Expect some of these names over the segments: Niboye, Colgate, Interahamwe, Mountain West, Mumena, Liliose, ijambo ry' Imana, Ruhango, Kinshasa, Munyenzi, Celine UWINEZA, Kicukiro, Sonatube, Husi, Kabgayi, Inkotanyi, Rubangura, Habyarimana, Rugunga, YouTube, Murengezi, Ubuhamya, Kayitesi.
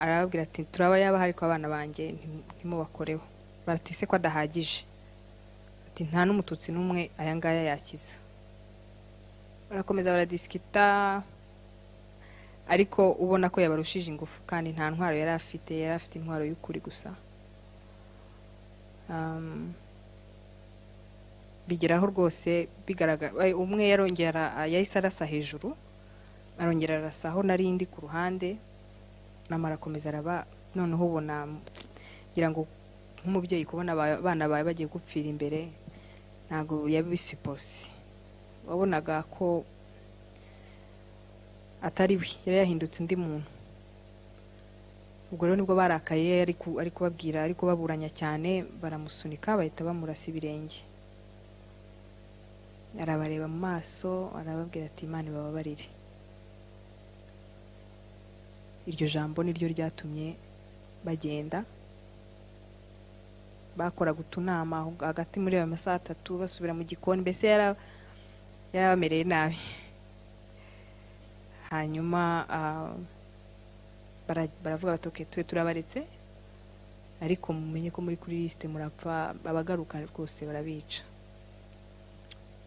arababwira ati turaba yaba hari ko abana banje ntimubakoreho baratise ko adahagije ati nta n'umututsi numwe aya ngaya yakiza barakomeza baradiskita ariko ubona ko yabarushije ingufu kandi nta ntwaro yari afite intwaro y'ukuri gusa bigeraho rwose bigaragara umwe yarongera yayisarasa hejuru arongera arasaho narindi ku ruhande namara komeza araba noneho ubona ngira ngo nk'umubyeyi kubona abana baye bagiye gupfira imbere nago yabisipose wabonaga ko atari we yari yahindutse undi muntu ubwo rero nibwo barakaye ariko babwira ariko baburanya cyane baramusunika bahita bamurasa ibirenge arabareba mu maso arababwira ati Imana ibababarire iryo jambo niryo ryatumye bagenda bakora gutunama hagati muri ayo masaha 3 basubira mu gikoni mbese yarabamereye nabi hanyuma baravuga batoke twe turabaretse ariko mumenye ko muri kuri liste murapfa abagaruka rwose barabica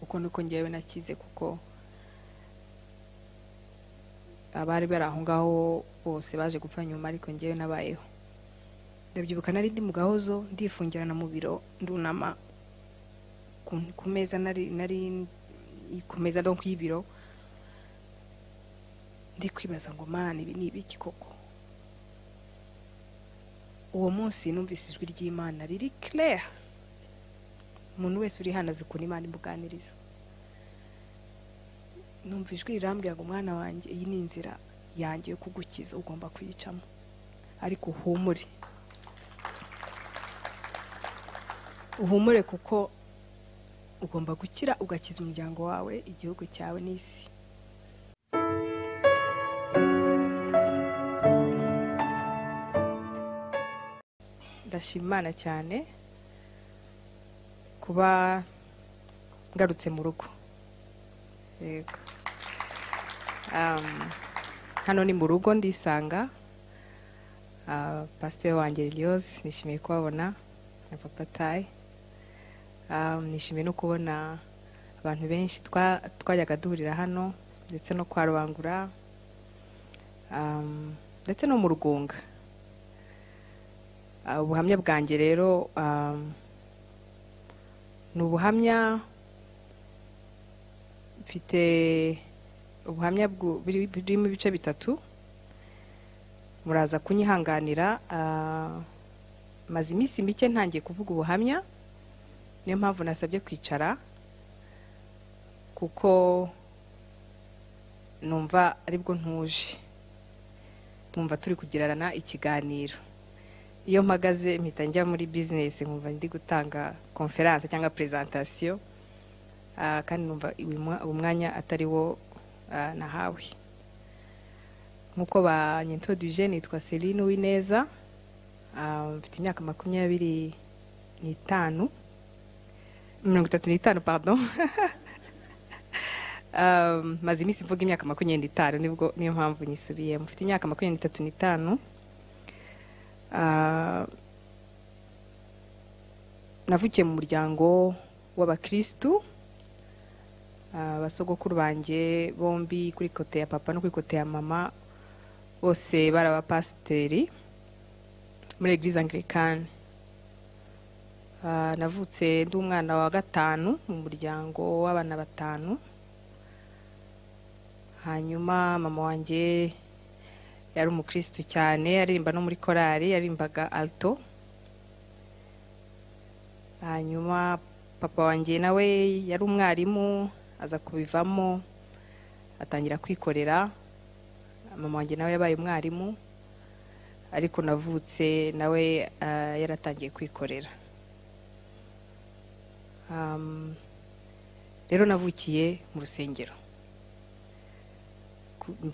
uko nuko ngewe nakize kuko abari baraho ngaho bose baje gupfa nyuma ariko ngewe nabayeho ndabyibuka nari ndi mu gahozo ndifungira na mu biro ndunama ku meza nari ku meza donc y'ibiro ndikwibaza ngo mana ibi ni ibiki koko uwo munsi numvise ijwi ry'Imana riri clair umuntu wese uri hanaze kuri Imana imuganiriza numvijwe irambwira ngo mwana wanje iyi ni inzira yangiye kugukiza ugomba kuyicamo ariko uhumure kuko ugomba gukira ugakiza umuryango wawe igihugu cyawe n'isi ndashimana cyane kuba ngarutse mu rugo hano ni mu rugo ndisanga Pasteur wanjye Liliose nishimiye kubabona na Papa Tai nishimiye no kubona abantu benshi twajyaga duhurira hano ndetse no kwa Rubangura ndetse no mu Rugunga ubuhamya bwanjye rero ni ubuhamya mfite ubuhamya buri mu bice bitatu muraza kunyihanganira maze iminsi mike ntangiye kuvuga ubuhamya niyo mpamvu nasabye kwicara kuko numva aribwo ntuje numva turi kugirana ikiganiro iyo mpagaze mpita njya muri business nkumva ndi gutanga conference cyangwa presentation kandi numva umwanya atari wo nahawe nkuko banyintroduje nitwa Celine UWINEZA mfite imyaka 25 35 pardon maze iminsi mvuga imyaka 25 nibwo niyo mpamvu nyisubiye mfite imyaka 35 navukiye mu muryango w'abakristu basogokuru banje bombi kuri kote ya papa no kuri kote ya mama bose baraba pasteri muri eglise anglikane navutse ndi umwana wa 5 mu muryango w'abana 5 hanyuma mama wanje yari umukristo cyane aririmba no muri korali yarimbaga alto hanyuma papa wanje nawe yari umwarimu aza kubivamo atangira kwikorera mama wanjye nawe yabaye umwarimu ariko navutse nawe yaratangiye kwikorera rero navukiye mu rusengero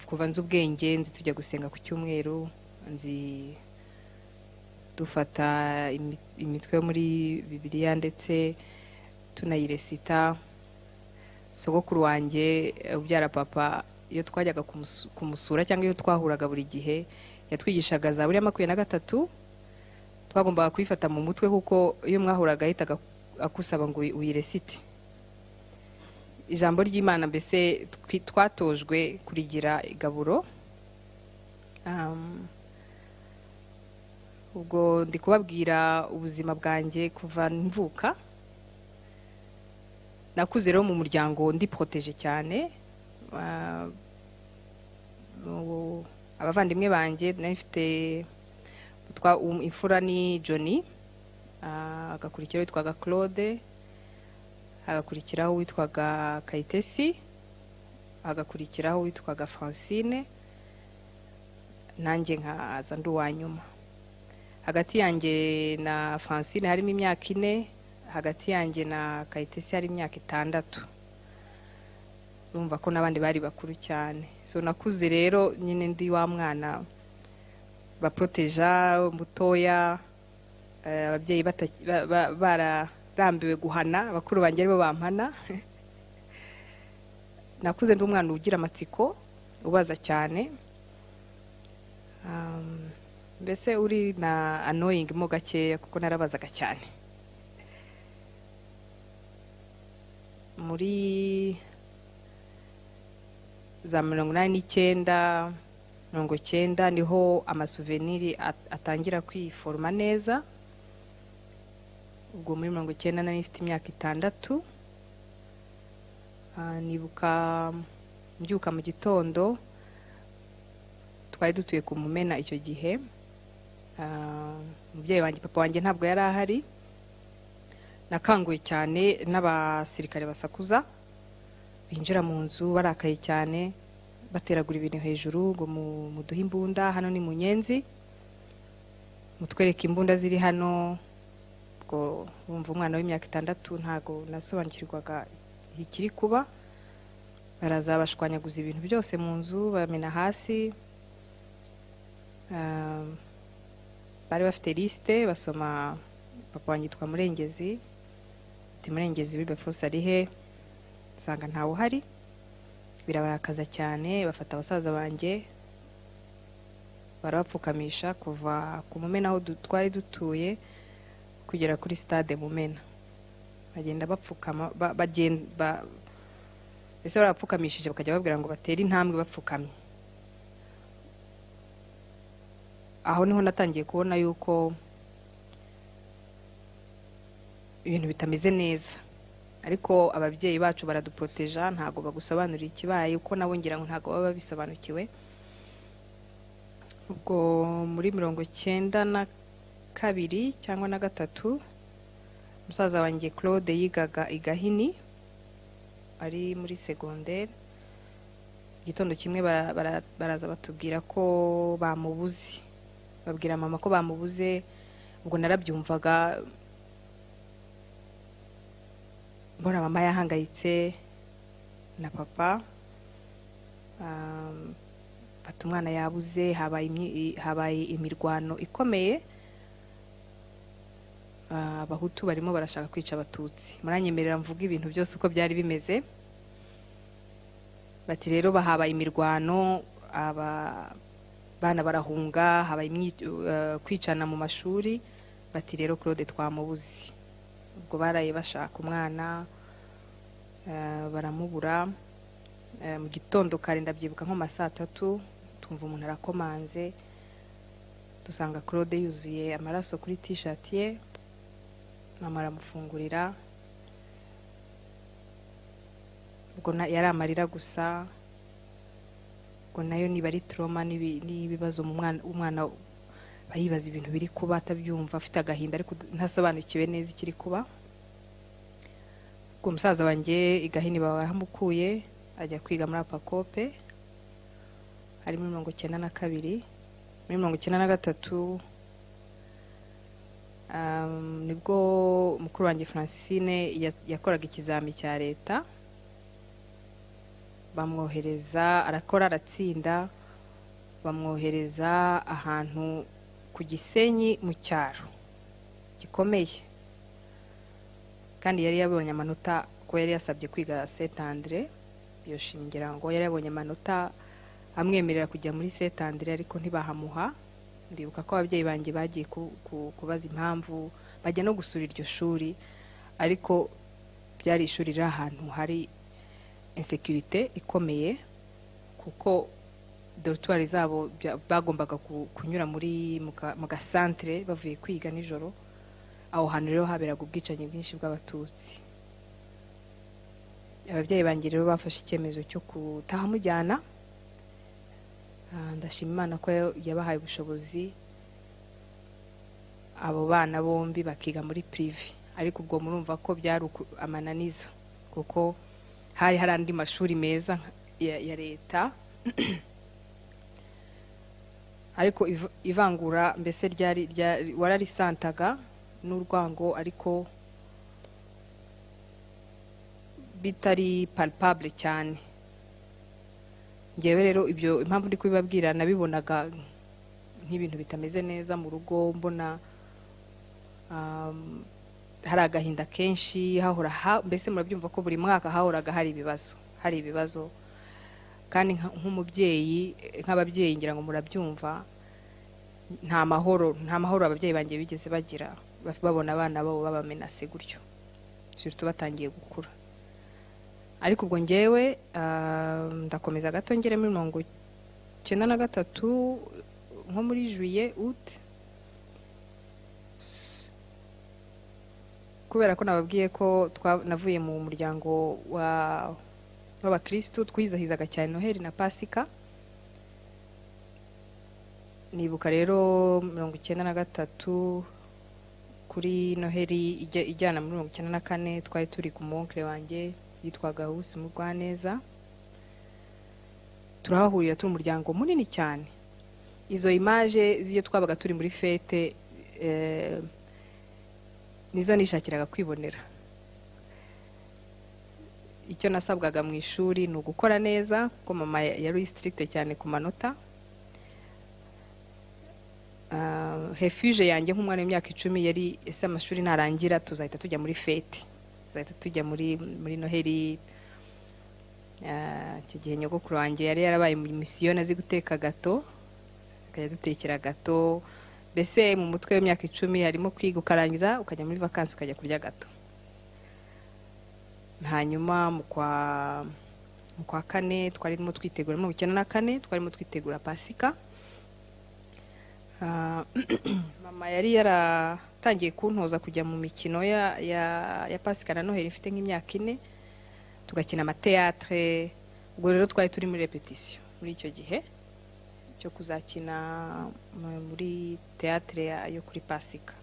kuva nzi ubwenge nzi tujya gusenga ku cyumweru nzi dufata imitwe muri Bibiliya ndetse tunayiresita sogokuru wanjye ubyara papa iyo twajyaga kumusura cyangwa iyo twahuraga buri gihe yatwigishaga Zaburi ya 23 twagombaga kwifata mu mutwe kuko iyo mwahuraga ahitaga akusaba ngo uyiresite ijambo ry'Imana mbese twatojwe kurigira igaburo. Ubwo ndi kubabwira ubuzima bwanjye kuva mvuka nakuze rero mu muryango ndi proteje cyane abavandimwe banje nafite twa imfura ni Johnny agakurikira witwaga Claude agakurikiraho witwaga Kayitesi agakurikiraho witwaga Francine nanjye nkaza ndu wanyuma hagati yanjye na Francine harimo imyaka 4 hagati yanjye na Kayitesi hari imyaka 6 urumva ko nabandi bari bakuru cyane so nakuze rero nyine ndi wa mwana ba proteja mutoya ababyeyi bararambiwe guhana bakuru banje aribo bampana nakuze ndi umwana ugira amatsiko ubaza cyane mbese uri na annoying mo gakeya kuko narabazaga cyane muri za 19 90 niho amasuveniri atangira kwiforma neza ubwo muri 19 na ifite imyaka 6 nibuka mbyuka mu gitondo twari dutuye ku Mumena icyo gihe umubyeyi wanjye papa wanjye ntabwo yari ahari nakanguye cyane n'abasirikare basakuza binjira mu nzu barakaye cyane bateragura ibintu hejuru ngo muduhe imbunda hano ni Munyenzi mutwereka imbunda ziri hano ngo bumva umwana w'imyaka 6 ntago nasobanukirwaga ikiri kuba baraza bashwanyaguza ibintu byose mu nzu bamena hasi bari bafite liste basoma papa wanyitwa Murengezi ati Murengezi bibefose ari he sanga ntawo hari birabarakaza cyane bafata abasaza banje barapfukamisha kuva ku Mumena aho twari dutuye kugera kuri stade Mumena bagenda bapfukama bagenda ese barapfukamishije bakajya babwira ngo batera intambwe bapfukamye aho niho natangiye kubona yuko ibintu bitameze neza ariko ababyeyi bacu baraduproteja ntago bagusobanurira ikibaye uko nabongira ngo ntago baba bisobanukiwe ubwo muri 92 cyangwa na 3 musaza wanjye Claude yigaga igahini ari muri secondaire igitondo kimwe baraza batubwira ko bamubuze babwira mama ko bamubuze ubwo narabyumvaga mbona mama yahangayitse na papa batumwana yabuze habaye imirwano ikomeye abahutu barimo barashaka kwica abatutsi muranyemerera mvuga ibintu byose uko byari bimeze bati rero bahabaye imirwano abana barahunga habaye kwicana mu mashuri bati rero Claude twamubuze ubwo baraye bashaka umwana baramubura mu gitondo kare ndabyibuka nko ma saa 3 tumva umuntu arakomanze dusanga Claude yuzuye amaraso kuri t-shirt ye mama aramufungurira ubwo yari amarira gusa ubwo nayo niba ari trauma n'ibibazo mu umwana bayibaza ibintu biri kuba atabyumva afite agahinda ariko ntasobanukiwe neza ikiri kuba ubwo musaza wanjye igahini barahamukuye ajya kwiga muri Apakope ari muri 92 muri 93 nibwo mukuru wanjye Francine yakoraga ikizami cya leta bamwohereza arakora aratsinda bamwohereza ahantu ku Gisenyi mu cyaro gikomeye kandi yari yabonye amanota ko yari yasabye kwiga Saint Andre yo shingira ngo yari yabonye amanota amwemerera kujya muri setandire ariko ntibahamuha. Ndibuka ko ababyeyi banjye bagiye kubaza impamvu bajya no gusura iryo shuri, ariko byari ishuri riri ahantu hari insecurity ikomeye, kuko dortoirs zabo bagombaga kunyura muri mu gasantre bavuye kwiga nijoro. Aho hantu rero haberaga ubwicanyi bwinshi bw'abatutsi. Ababyeyi banjye rero bafashe icyemezo cyo kutaha mujyana. Ndashima Imana ko yabahaye ubushobozi abo bana bombi bakiga muri prive, ariko ubwo murumva ko byari amananiza, kuko hari harandi mashuri meza ya leta. Ariko ivangura mbese ryari wararisantaga n'urwango, ariko bitari palpable cyane. Ngewe rero ibyo impamvu ndi kubibabwira nabibonaga nk'ibintu bitameze neza mu rugo, mbona hari agahinda kenshi hahora, mbese murabyumva ko buri mwaka hahoraga hari ibibazo kandi nk'umubyeyi, nk'ababyeyi ngira ngo murabyumva, nta mahoro ababyeyi bangiye bigeze bagira babona abana babo babamenase gutyo, surtout batangiye gukura. Ariko ubwo ngewe ndakomeza gato ngere muri 93 nko muri juillet août, kubera ko nababwiye ko navuye mu muryango w'abakristo, twizahizaga cyane Noheli na Pasika. Nibuka rero 93 kuri Noheli ijyana muri 94 twari turi ku moncle wanjye yitwaga Husi mu Rwaneza. Turahahurira turi umuryango munini cyane. Izo image z'iyo twabaga turi muri fete nizo nishakiraga kwibonera. Icyo nasabwaga mu ishuri ni ugukora neza, kuko mama yari strict cyane ku manota. Refuge yanjye nk'umwana w'imyaka 10 yari ese amashuri narangira tuzahita tujya muri fete, tujya muri Noheli. Icyo gihe nyogokuru wanjye yari yarabaye muri misiyoni, azi guteka gato, akajya dutekera gato. Bese mu mutwe w'imyaka 10 harimo kwiga, ukarangiza ukajya muri vacances ukajya kurya gato. Hanyuma mu kwa 4 twarimo twitegura, mu 94 twarimo twitegura Pasika. Mama yari yaratangiye kuntoza kujya mu mikino ya Pasika na Noheli ifite nk'imyaka 4, tugakina amateatre. Ubwo rero twari turi muri repetition muri icyo gihe cyo kuzakina muri teatre yo kuri Pasika.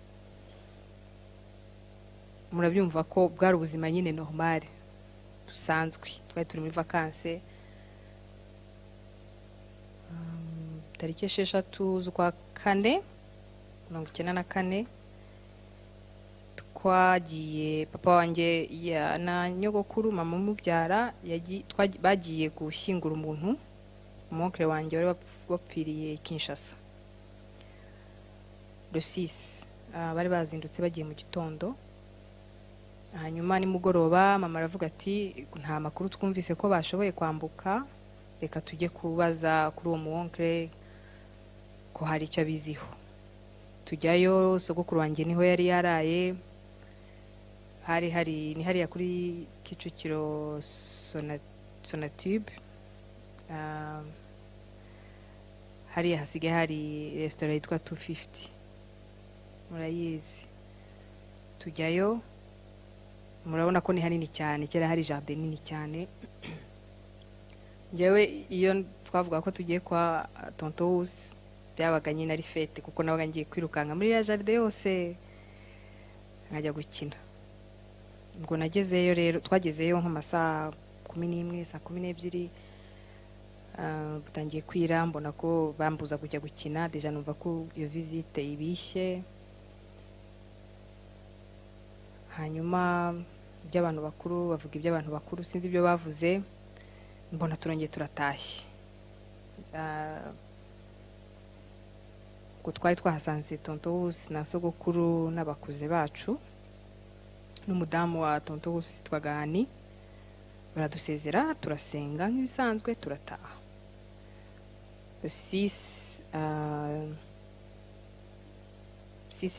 Murabyumva ko bwari ubuzima nyine normal dusanzwe, twari turi muri vacances. Tariki 6 z'ukwa 4 94 twagiye, papa wanjye na nyogokuru mama mubyara bagiye gushyingura umuntu, umukre wanjye wari wapfiriye Kinshasa le 6. Bari bazindutse bagiye mu gitondo. Hanyuma ni mugoroba mama aravuga ati nta makuru twumvise ko bashoboye kwambuka, reka tujye kubaza kuri uwo munkre ko hari icyo biziho. Tujyayo, sogokuru wanjye niho yari yaraye, ni hari ya kuri Kicukiro Sonatube. Hari hasigaye hari restaurant yitwa 250, murayizi. Tujyayo, murabona ko ni hanini cyane, kera hari jardin nini cyane. Ngewe iyo twavuga ko tugiye kwa tonto Husi byabaga nyine ari fete, kuko nabaga ngiye kwirukanka muri ya jardin yose nkajya gukina. Ubwo nagezeyo rero, twagezeyo nk'amasaha 11 saa 12, butangiye kwira, mbona ko bambuza kujya gukina, deja numva ko iyo visite ibishye. Hanyuma by'abantu bakuru bavuga iby'abantu bakuru, sinzi ibyo bavuze, mbona turongeye turatashye. Ko twari twahasanze tonto Husi na sogokuru n'abakuze bacu n'umudamu wa tonto Husi twagani, baradusezera turasenga nk'ibisanzwe turataha. le 6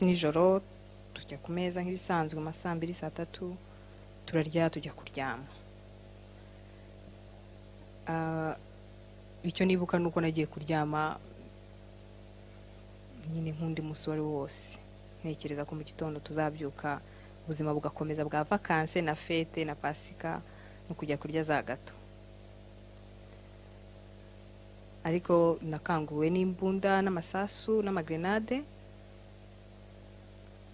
nijoro tujya ku meza nk'ibisanzwe amasaa 2 saa 3 turarya tujya kuryama. Icyo nibuka nuko nagiye kuryama nyine nkundi musore wose ntekereza ko mu gitondo tuzabyuka ubuzima bugakomeza bwa vacances na fete na pasika no kujya kurya za gato. Ariko nakanguwe n'imbunda n'amasasu n'amagrenade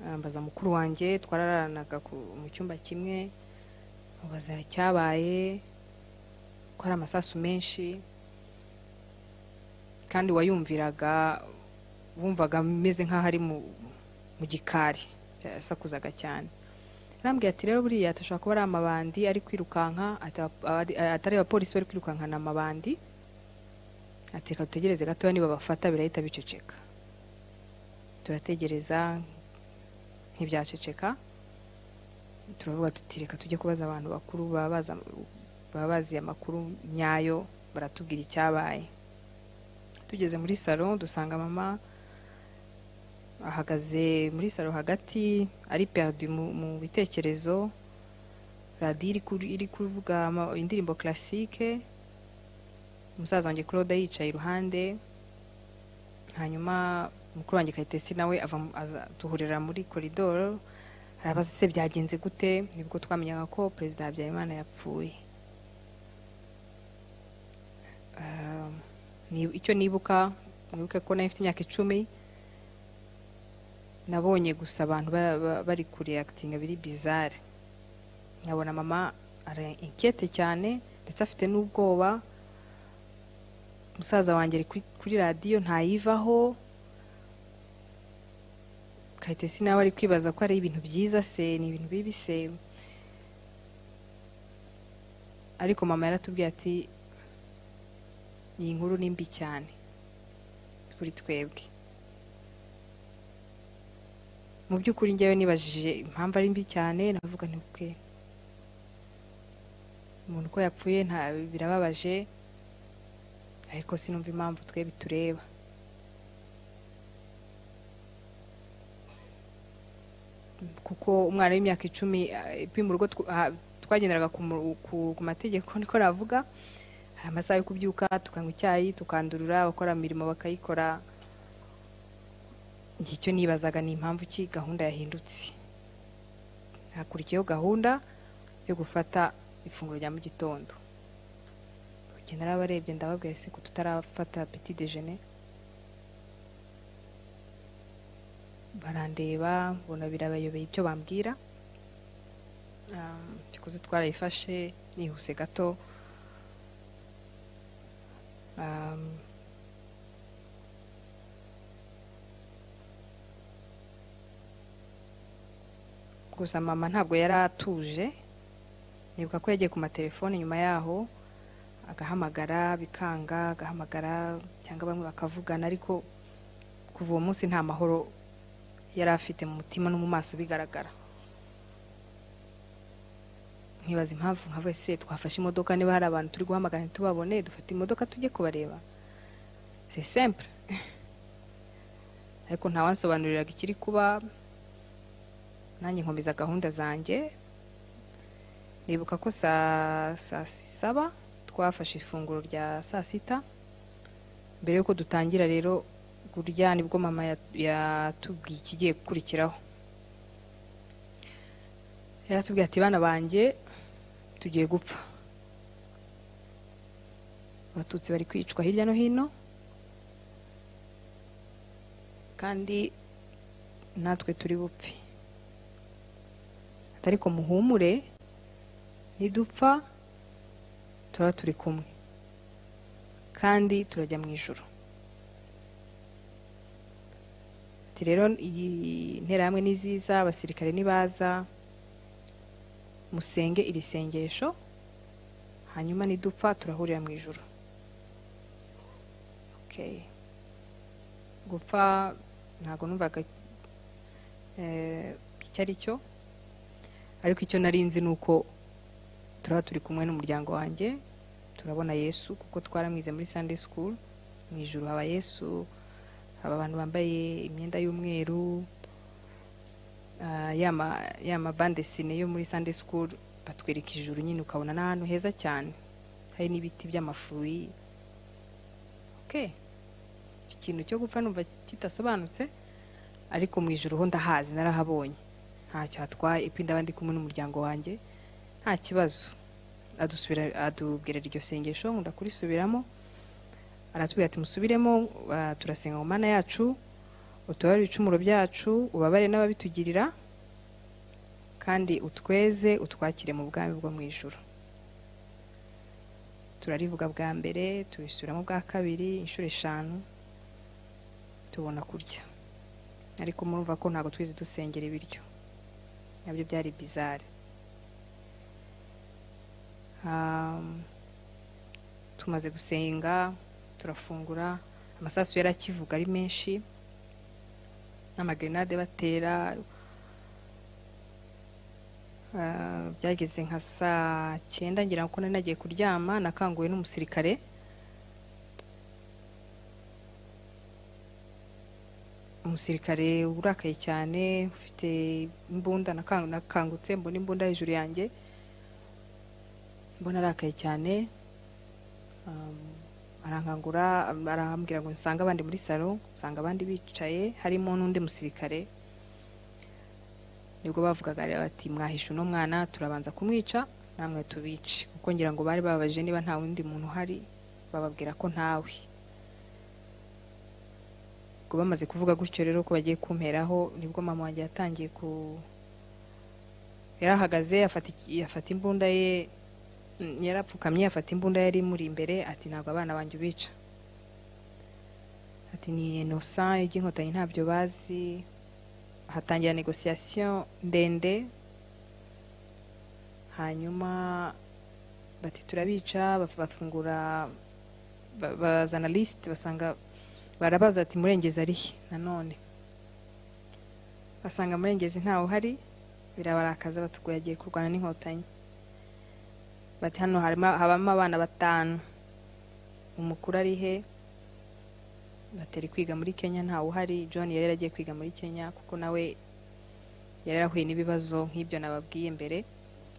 ambaza mukuru wanjye twararanaga mu cyumba kimwe mubaza cyabaye ko ari amasasu menshi kandi wayumviraga wumvaga meze nkaho ari mu gikari yasakuzaga cyane. Arambwiye ati rero buriya atashaka kuba ari amabandi ari kwirukanka atari abapolisi bari kwirukanka na amabandi ati ka tutegereze gatoya niba bafata birahita biceceka. Turategereza ntibyaceceka turavuga tutireka tujye kubaza abantu bakuru babazi amakuru nyayo baratubwira icyabaye. Tugeze muri salon dusanga mama ahagaze muri salon hagati ari perdu mu bitekerezo radio iri kuvuga indirimbo classique. Umusaza wanjye Claude yicaye iruhande hanyuma mukuru wanjye Kayitesi nawe tuhurira muri corridor arabaza se byagenze gute nibwo twamenyaga ko President Habyarimana yapfuye. Icyo nibuka ko nafite imyaka 10 nabonye gusa abantu bari kureactinga biri bizarre nkabona mama ari inquiete cyane ndetse afite n'ubwoba. Musaza wanjye kuri radio ntayivaho Kayitesi nawe ari kwibaza ko ari ibintu byiza se ni ibintu bibi se. Ariko mama yaratubwiye ati iyi nkuru ni mbi cyane kuri twebwe. Mu by'ukuri njyewe nibajije impamvu ari mbi cyane navuga nti uke umuntu ko yapfuye nta birababaje ariko sinumva impamvu twe bitureba. Kuko umwana w'imyaka 10 ipi mu rugo twagenderaga ku mategeko niko ravuga amasaha yo kubyuka tukanywa icyayi tukandurura abakora imirimo bakayikora. Icyo nibazaga ni impamvu ki gahunda yahindutse hakurikiyeho gahunda yo gufata ifunguro rya mu gitondo. Narabarebye ndababwiye se ko tutarafata petit déjeuner barandeba bona birabayobeye ibyo bambwira cyokoze twarayifashe nihuse gato. Gusa mama ntabwo yaratuje nibuka ko yagiye ku matelefone nyuma yaho agahamagara bikanga agahamagara cyangwa bamwe bakavugana ariko kuva uwo munsi nta mahoro yarafite mu mutima no mu maso bigaragara. Nkibaza impamvu nka wese twafashe imodoka niba hari abantu turi guhamagara ntitubabone dufata imodoka tujye kubareba c'est simple. Ariko nta wansobanuriraga ikiri kuba nanjye nkomeza gahunda zanjye. Nibuka ko saa 7 twafashe ifunguro rya saa 6 mbere yuko dutangira rero kurya nibwo mama yatubwiye ikigiye gukurikiraho. Yaratubwiye ati bana banjye tugiye gupfa Abatutsi bari kwicwa hirya no hino kandi natwe turi bupfi atariko muhumure nidupfa tora turi kumwe kandi turajya mu ijuru. Ati rero intera hamwe niziza abasirikare nibaza musenge iri sengesho hanyuma nidupfa turahurira mu ijuru. Okay gupfa ntago numvaga icyari cyo ariko icyo narinzi nuko turi kumwe n'umuryango wanjye turabona Yesu kuko twaramwize muri Sunday school mwijuru haba Yesu haba abantu bambaye imyenda y'umweru yama bande sine yo muri Sunday School batwereka ijuru nyine ukabona nahantu heza cyane hari nibiti by'amafuri okay ikintu cyo gupfa numva kitasobanutse ariko mwijuru ho ndahazi narahabonye ntacyo hatwaye ipinda abandi kumwe n'umuryango wanjye nta kibazo adusubira adubwirira iryo sengesho ndakurisubiramo aratubwira ati musubiremo turasenga mu mana yacu utabare ibicumuro byacu ubabare n'ababitugirira kandi utweze utwakire mu bwami bwo mwijuru turarivuga bwa mbere tubisubiramo bwa kabiri inshuro 5 tubona kurya ariko murumva ko ntago twize dusengera ibiryo nabyo byari bizarre tumaze gusenga turafungura amasasu yarakivuga ari menshi n'amagrenade batera byageze nka saa 9 ngira ngo nari nagiye kuryama nakanguwe n'umusirikare urakaye cyane ufite imbunda nakangutse mbona imbunda hejuru yanjye mbona arakaye cyane arankangura arambwira ngo nsanga abandi muri salon nsanga abandi bicaye harimo n'undi musirikare nibwo bavugaga bati mwahisha uno mwana turabanza kumwica namwe tubice kuko ngira ngo bari bababaje niba nta wundi muntu hari bababwira ko ntawe bamaze kuvuga gutyo rero ko bagiye kumperaho nibwo mama wanjye yatangiye yarahagaze afata imbunda ye yarapfukamye afata imbunda yari muri imbere ati ntabwo abana banjye ubica ati ni innocent iby'inkotanyi ntabyo bazi hatangira negociation ndende hanyuma bati turabica bafungura bazanaliste basanga barabaza ati murengeze ari nanone basanga murengeze ntawo hari birabarakaza batuguye agiye kurwana n'inkotanyi bati hano habamo abana 5 umukuru ari he bateri kwiga muri Kenya ntawo hari John yari agiye kwiga muri Kenya kuko nawe yari yarahuye n'ibibazo nk'ibyo nababwiye mbere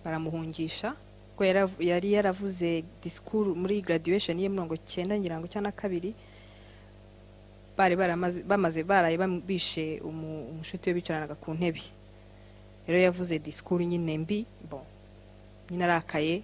baramuhungisha ko yari yaravuze discours muri graduation ye 19 ngira ngo cyana 2 bari bamaze baraye bambishe umushuti we bicaranaga ku ntebe rero yavuze discours nyine mbi bon nyina rakaye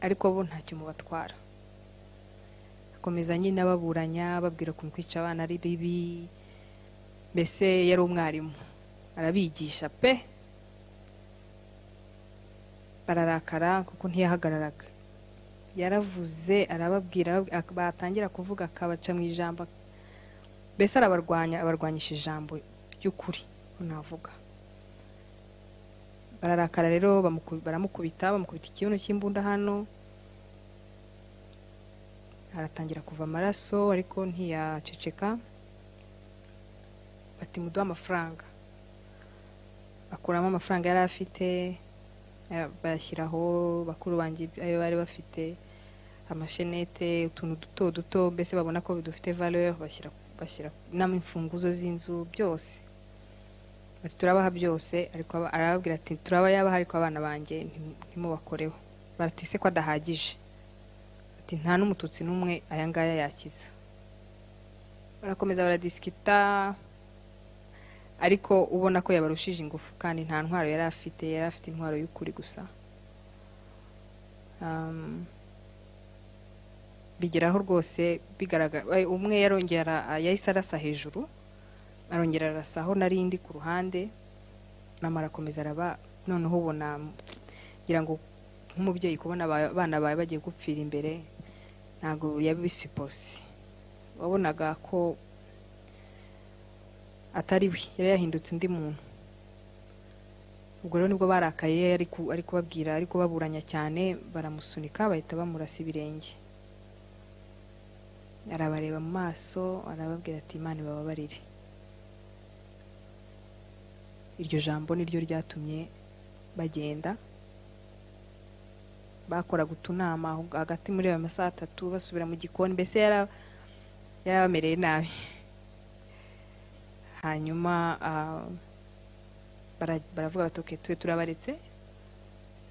ariko bo ntacyo mubatwara akomeza nyina ababuranya babwira ko kwica abana ari bibi bese yari umwarimu arabigisha pe bararakara kuko ntiyahagararaga yaravuze arababwira batangira kuvuga akabaca mu ijambo bese arabarwanya abarwanyisha ijambo ry'ukuri navuga bararakara rero baramukubita ikibuno cy'imbunda hano aratangira kuva amaraso ariko ntiyaceceka bati muduha amafaranga akuramo amafaranga yari afite bayashyiraho bakuru banjye ayo bari bafite amashenete utuntu duto duto mbese babona ko bidufite valeur bashyira n'imfunguzo z'inzu byose ati turabaha byose ariko arababwira ati turaba yaba hari ko abana banjye ntimubakoreho baratise ko adahagije ati nta n'umututsi n'umwe aya ngaya yakiza barakomeza baradiskita ariko ubona ko yabarushije ingufu kandi nta ntwaro yari afite intwaro y'ukuri gusa bigeraho rwose bigaragara umwe yarongera yahise arasa hejuru arongera arasaho narindi ku ruhande mama arakomeza araba noneho ubona ngira ngo nk'umubyeyi kubona abana baye bagiye gupfira imbere ntago yabisipose wabonaga ko atari we yari yahindutse undi muntu ubwo rero nibwo barakaye ari kubabwira ariko baburanya cyane baramusunika bahita bamurasa ibirenge arabareba mu maso arababwira ati Imana bababarire iryo jambo niryo ryatumye bagenda bakora gutunama hagati muri ayo masaha 3 basubira mu gikoni bese yarabamereye nabi hanyuma baravuga batoke twe turabaretse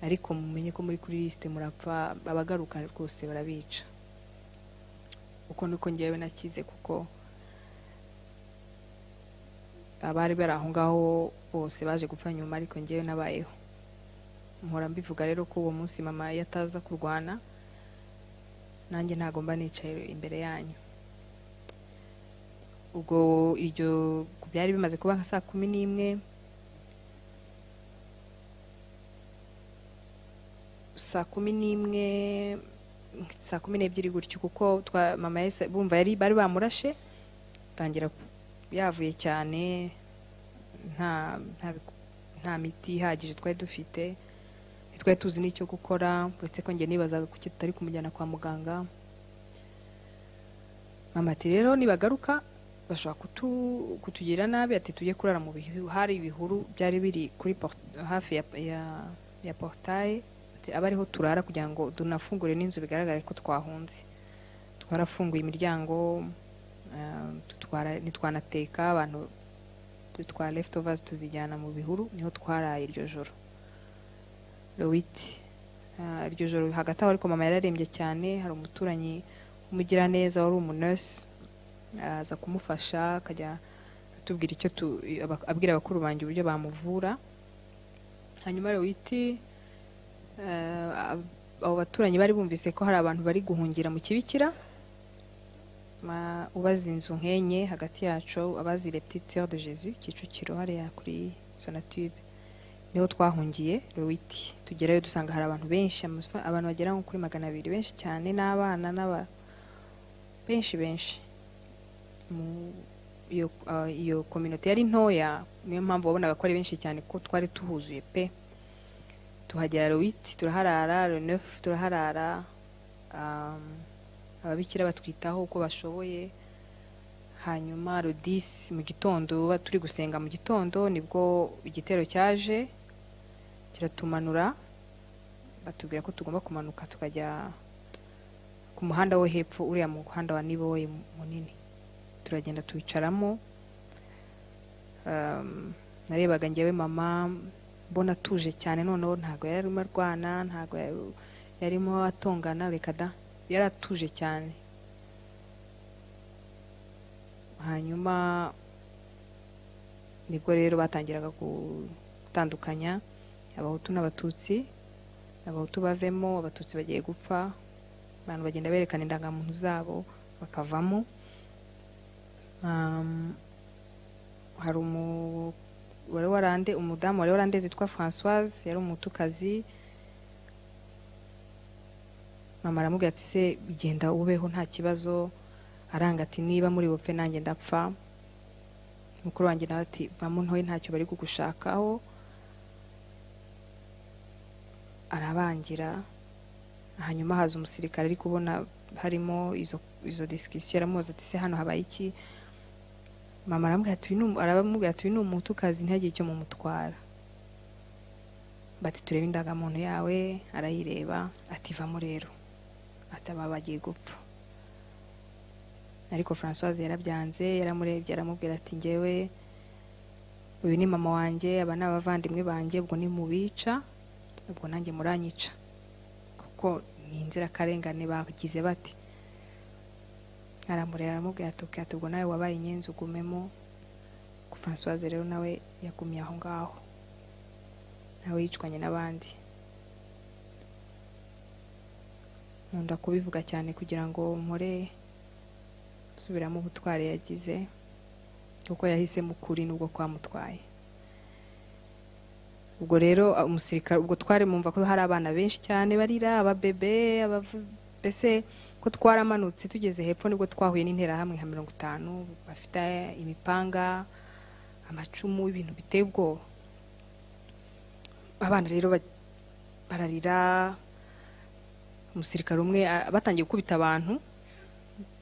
ariko mumenye ko muri kuri liste murapfa abagaruka rwose barabica uko nuko ngiyewe nakize kuko abari baraho ngaho bose baje gupfa nyuma ariko ngiyewe nabayeho mpora mbivuga rero ko uwo munsi mama yataza kurwana nanjye ntagomba nicaye imbere yanyu ubwo iryo kubyari bimaze kuba nka 11 saa 12 gutyo kuko mama yese bumva yari bari bamurashe tangira yavuye cyane nta miti ihagije twari dufite twari tuzi n'icyo gukora uretse ko nge nibazaga kuki tutari kumujyana kwa muganga mama ati rero nibagaruka bashaka kutugira nabi ati tujye kurara mu bihuru hari ibihuru byari biri kuri hafi ya portail abariho turara kugira ngo dunafungure n'inzu bigaragara ko twahunze twarafunguye imiryango tutwara nitwanateka abantu tutwa leftovers tuzijyana mu bihuru niho twaraye iryo joro iryo joro hagati aho ariko mama yararembye cyane hari umuturanyi umugira neza wari umunurse aza kumufasha akajya atubwira icyo abwira abakuru banjye uburyo bamuvura hanyuma Lewiti abo baturanye bari bumvise ko hari abantu bari guhungira mu kibikira ubaza inzu nkenye hagati yacu abazi les petites sœurs de Jésus Kicukiro hariya kuri Sonatube niho twahungiye Lewiti tugerayo dusanga hari abantu benshi abantu bagera kuri 200 benshi cyane n'abana benshi iyo community yari ntoya niyo mpamvu wabonaga ko ari benshi cyane ko twari tuhuzuye pe tuhagera 8 turaharara 9 turaharara ababikira batwitaho uko bashoboye hanyuma 10 mu gitondo baturi gusenga mu gitondo nibwo igitero cyaje kiratumanura batubwira ko tugomba kumanuka tukajya ku muhanda wo hepfo uriya mu muhanda wa Niboye munini turagenda twicaramo narebaga ngewe mama bona tuje cyane noneho ntago yarimo arwana ntago yarimo atongana rekada yaratuje cyane hanyuma nibwo rero batangiraga gutandukanya abahutu n'abatutsi abahutu bavemo abatutsi bagiye gupfa abantu bagenda berekana indangamuntu zabo bakavamo hari umudamu wari warande zitwa Françoise yari umutukazi mama aramubwira ati se bigenda ubeho nta kibazo aranga ati niba muri bopfe nanjye ndapfa mukuru wanjye nawe ati bamuntoye ntacyo bari kugushakaho arabangira hanyuma haza umusirikare ari kubona harimo izo discussion aramuza ati se hano habaye iki mama arabamubwira ati ni umutukazi ntagiye cyo mu mutwara bati turebe indangamuntu yawe arayireba ati vamo rero ataba bagiye gupfa ariko Françoise yarabyanze yaramurebye aramubwira ati ngewe uyu ni mama wanjye aba n'abavandimwe banjye ubwo ni mubica ubwo nanjye muranyica kuko ni inzirakarengane bagize bati aramurera aramubwira ati ubwo nawe wabaye inyenzi ugumemo ku Françoise rero nawe yagumye aho ngaho nawe yicwanye n'abandi nkunda kubivuga cyane kugira ngo mpore subiramo ubutware yagize kuko yahise mukuri nubwo kwamutwaye ubwo rero umusirikare ubwo tware mumva ko hari abana benshi cyane barira ababebe abavese ko twaramanutse tugeze hepfo nibwo twahuye n'interahamwe ha 50 bafite imipanga amacumu ibintu biteye ubwoba abana rero bararira umusirikare umwe batangiye kubita abantu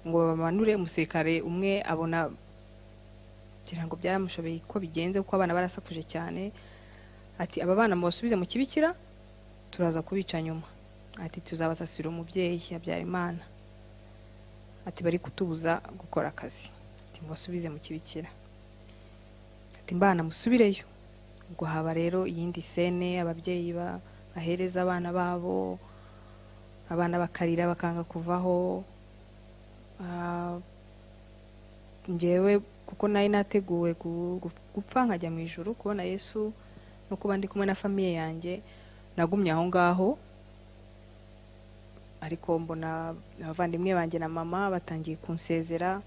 ngo bamanure umusirikare umwe abona kirango byamushobeye ko bigenze kuko abana barasakuje cyane ati aba bana musubize mu kibikira turaza kubica nyuma ati tuzabasasira umubyeyi yabyara imana ati bari kutubuza gukora akazi ati musubize mu kibikira ati mbana musubireyo ngo haba rero iyindi sene ababyeyi bahereza abana babo abana bakarira bakanga kuvaho njewe kuko nari nateguwe gupfa nkajya mu ijuru kubona Yesu no kuba ndi kumwe na famille yanjye nagumye aho ngaho ariko mbona abavandimwe banjye na mama batangiye kunsezera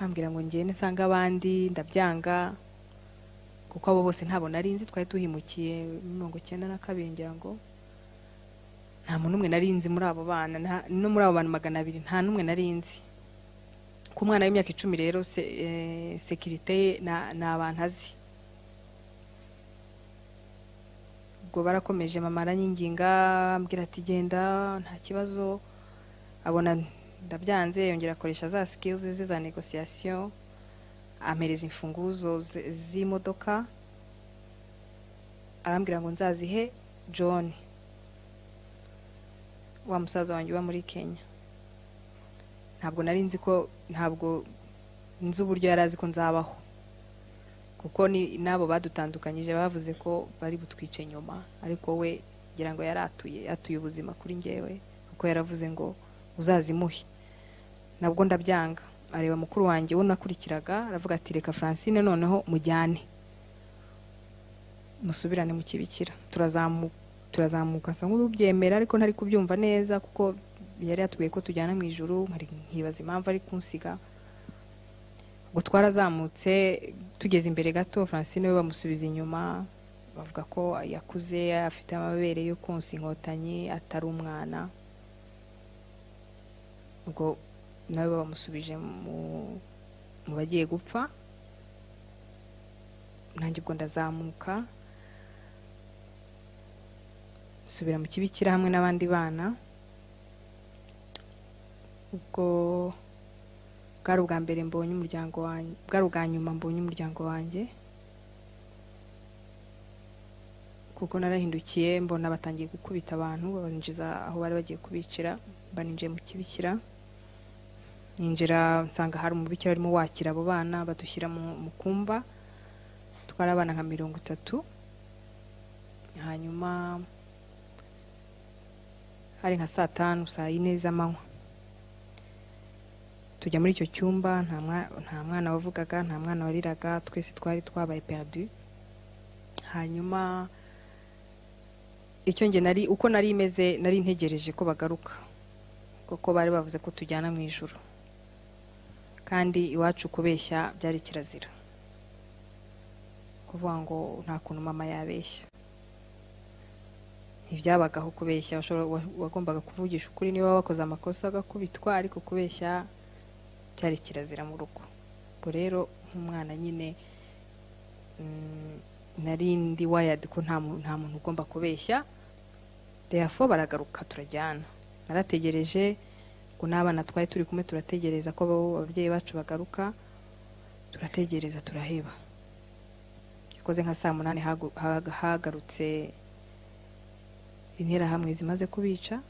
bambwira ngo ngiye nisanga abandi ndabyanga kuko abo bose ntabo nari nzi twari tuhimukiye 92 ngira ngo nta muntu umwe nari nzi muri abo bana no muri abo bantu 200 nta numwe nari nzi ku mwana w'imyaka 10 rero security na abantu azi ubwo barakomeje mama ranginga ambwira ati genda nta kibazo abona ndabyanze yongera koresha za skills ze za negotiation amereza imfunguzo z'imodoka arambwira ngo nzazihe John wa musaza wanjye wa muri Kenya ntabwo nari nzi ko ntabwo nzi uburyo yarazi ko nzabaho kuko ni nabo badutandukanyije bavuze ko bari butwice nyuma ariko we ngira ngo yaratuye ubuzima kuri ngewe kuko yaravuze ngo uzazimuhe nabwo ndabyanga areba mukuru wanjye wo nakurikiraga aravuga ati reka Francine noneho mujyane musubirane mu kibikira turazamuka sa nk'ubyemera ariko ntari kubyumva neza kuko yari yatubwiye ko tujyana mu ijuru nkibaza impamvu ari kunsiga ngo twarazamutse tugeze imbere gato Francine we bamusubiza inyuma bavuga ko yakuze afite amabere yo konsa inkotanyi atari umwana ngo nawe bamusubije mu bagiye gupfa nanjye ubwo ndazamuka subira mu kibikira hamwe n'abandi bana ubwo bwa mbere mbonye umuryango wanjye bwa nyuma mbonye umuryango wanjye kuko narahindukiye mbona batangiye gukubita abantu babanjiza aho bari bagiye kubicira baninje mu kibikira ninjira nsanga hari umubikira arimo wakira abo bana badushyira mu kumba twara abana nka 30 hanyuma hari nka 5:00 z'amanywa tujya muri icyo cyumba nta mwana wavugaga nta mwana wariraga twese twari twabaye perdu hanyuma icyo nge nari uko nari imeze nari ntegereje ko bagaruka kuko bari bavuze ko tujyana mu ijuru kandi iwacu kubeshya byari kirazira kuvuga ngo nta kuntu mama yabeshya ntibyabagaho kubeshya wagombaga kuvugisha ukuri niba wakoze amakosa agakubitwa ariko kubeshya cyari kirazira mu rugo bo rero nk'umwana nyine narindi wired ko nta muntu ugomba kubeshya therefore baragaruka turajyana narategereje ko nabana twari turi kumwe turategereza ko ababyeyi bacu bagaruka turategereza turaheba gikoze nka 8:00 hagarutse intera hamwe zimaze kubica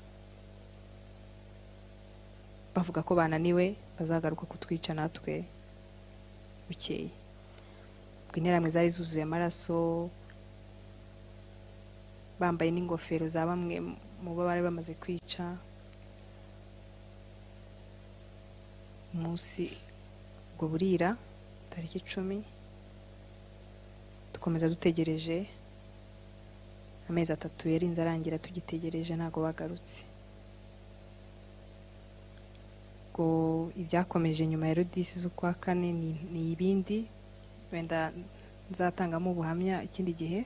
bavuga ko bananiwe bazagaruka kutwica natwe bukeye bw'interamwe zari zuzuye amaraso bambaye n'ingofero za bamwe mu babare bamaze kwica umunsi ubwo burira tariki 10 dukomeza dutegereje amezi 3 yari inzarangira tugitegereje ntago bagarutse ibyakomeje nyuma ya Rodisi z'ukwakane ni ibindi wenda nzatangamo ubuhamya ikindi gihe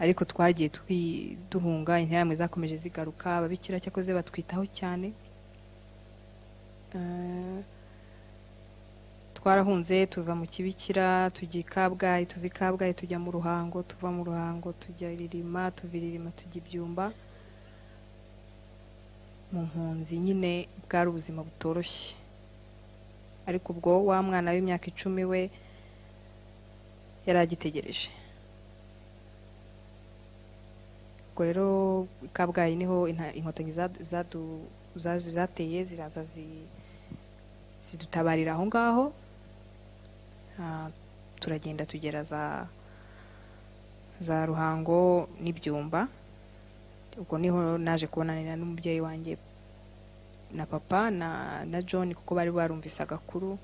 ariko twagiye duhunga interahamwe zakomeje zigaruka ababikira cyakoze batwitaho cyane twarahunze tuva mu kibikira tugikabwaye tubikabwaye tujya mu ruhango tuva mu ruhango tujya iririma tuviririma tujya ibyumba mu mpunzi nyine bwari ubuzima butoroshye ariko ubwo wa mwana w'imyaka 10 we yaragitegereje ko rero kabgayi niho inkotanyi zateye ziraza zidutabarira aho ngaho turagenda tugera za ruhango n'ibyumba uko niho naje kubonanira n'umubyeyi wanjye na papa na John kuko bari barumvise agakuru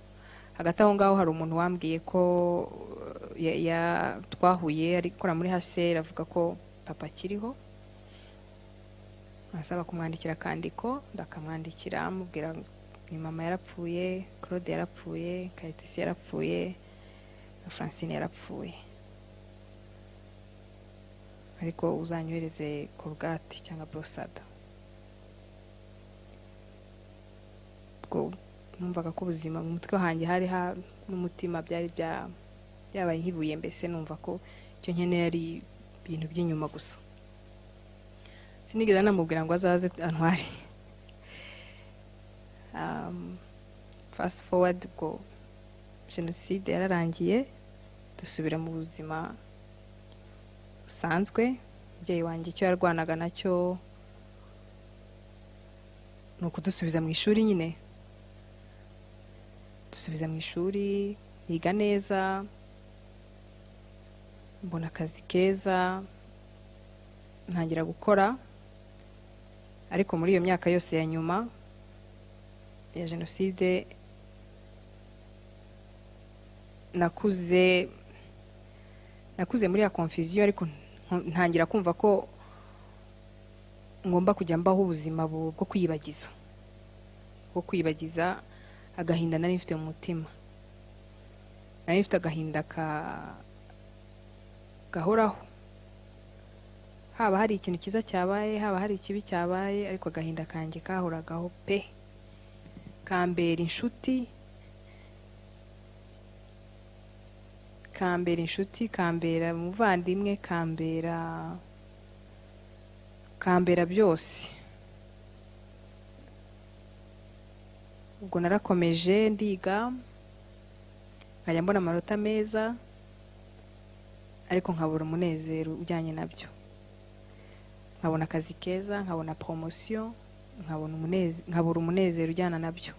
hagati aho ngaho hari umuntu wambwiye ko twahuye ariko muri hasera avuga ko papa kiriho asaba kumwandikira akandiko ndakamwandikira amubwira ni mama yarapfuye Claude yarapfuye Kayitesi yarapfuye Francine yarapfuye ariko uzanyohereze Colgate cyangwa Brosada ko numvaga ko ubuzima mu mutwe hanjye hari n'umutima byari byabaye hibuye mbese numva ko cyo nkene yari ibintu by'inyuma gusa sinigeze namubwira ngo azaze antware fast forward go jenoside yararangiye dusubira mu buzima busanzwe umubyeyi wanjye icyo yarwanaga nacyo ni ukudusubiza mu ishuri nyine dusubiza mu ishuri yiga neza mbona akazi keza ntangira gukora ariko muri iyo myaka yose ya nyuma ya jenoside nakuze muri ya confusion ariko ntangira kumva ko ngomba kujya mbaho ubuzima bwo kwibagiza agahinda nari mfite mu mutima nari mfite agahinda gahoraho haba hari ikintu kiza cyabaye haba hari ikibi cyabaye ariko agahinda kanjye kahoragaho pe kambera inshuti kambera umuvandimwe kambera byose ubwo narakomeje ndiga nkajya mbona amanota meza ariko nkabura umunezero ujyanye nabyo nkabona akazi keza nkabona promotion nkabura umunezero ujyana nabyo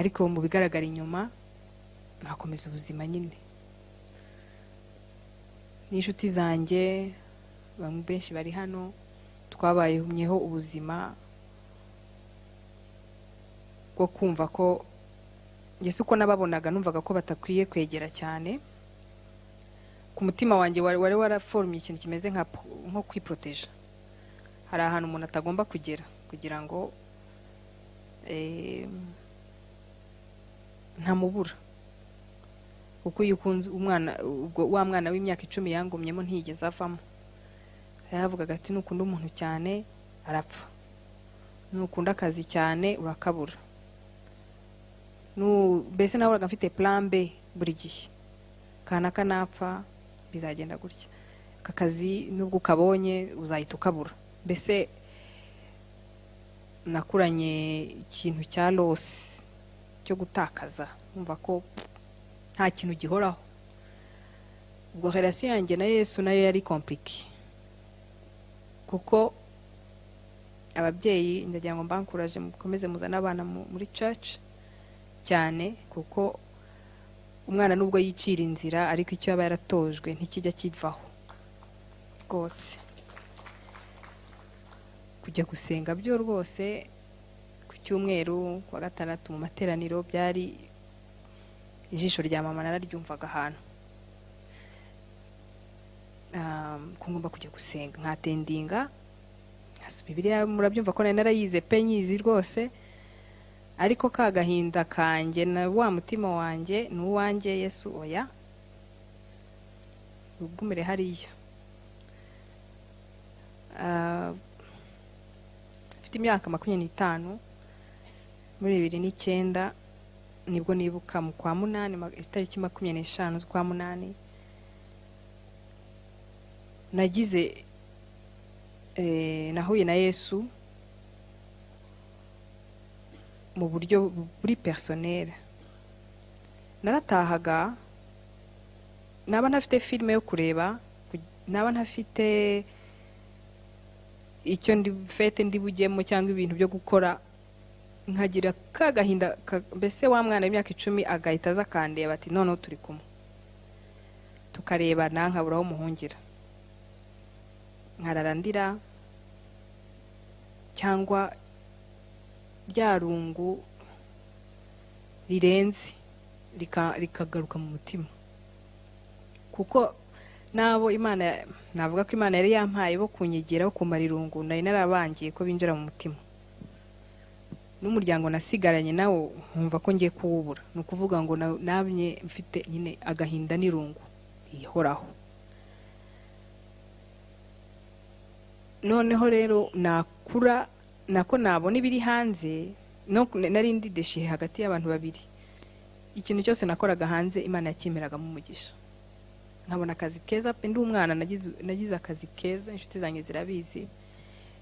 ariko mu bigaragara inyuma nakomeza ubuzima nyine n'inshuti zanjye bamwe benshi bari hano twabayehumyeho ubuzima bwo kumva ko Yesu ko nababonaga numvaga ko batakwiye kwegera cyane ku mutima wanjye wari waraformye ikintu kimeze nko kwiproteja hari ahantu umuntu atagomba kugera kugira ngo ntamubura kuko yukunze umwana wa mwana w'imyaka 10 yangumyemo ntigeze avamo yavugaga ati n'ukunda umuntu cyane arapfa n'ukunda akazi cyane urakabura mbese nahoraga mfite plan B buri gihe kanaka napfa bizagenda gutya akazi nubwo ukabonye uzahita ukabura mbese nakuranye ikintu cya loss cyo gutakaza numva ko nta kintu gihoraho ubwo relation yanjye na Yesu nayo yari compliqué kuko ababyeyi ndagira ngo mbankuraje mukomeze muzana abana muri church cyane kuko umwana nubwo yicira inzira ariko icyo aba yaratojwe ntikijya kivaho rwose kujya gusenga byo rwose ku cyumweru kwa gatandatu mu materaniro byari ijisho rya mama nararyumvaga ahantu kungomba kujya gusenga nkatendinga Bibiliya murabyumva ko narayize pe nyizi rwose ariko kagahinda kanjye na wa mutima wanjye n'uwanjye Yesu oya ubugumire hariya mfite imyaka 25 muri 2009 nibwo nibuka mu kwa 8 itariki 25 z'ukwa 8 nagize nahuye na Yesu mu buryo buri personnel naratahaga naba ntafite film yo kureba naba ntafite icyo ndi fete ndi bujyemo cyangwa ibintu byo gukora nkagira kagahinda mbese wa mwana w'imyaka 10 agahita zakande bati none turi kumwe tukareba nankaburaho muhungira nkararandira cyangwa byarungu rirenze likagaruka mu mutima kuko nabo Imana navuga ko Imana yari yampaye bo kunyegera ko marirungu nari narabangiye ko binjira mu mutima n'umuryango nasigaranye nawo humva ko ngiye kuwubura no kuvuga ngo nabye mfite nyine agahinda n'irungu ihoraho noneho rero nakura nako nabona ibiri hanze no nari ndi deshe hagati y'abantu babiri ikintu cyose nakoraga hanze Imana yakimeraga mu mugisha nkabona akazi keza pe ndi umwana nagize akazi keza inshuti zanjye zirabizi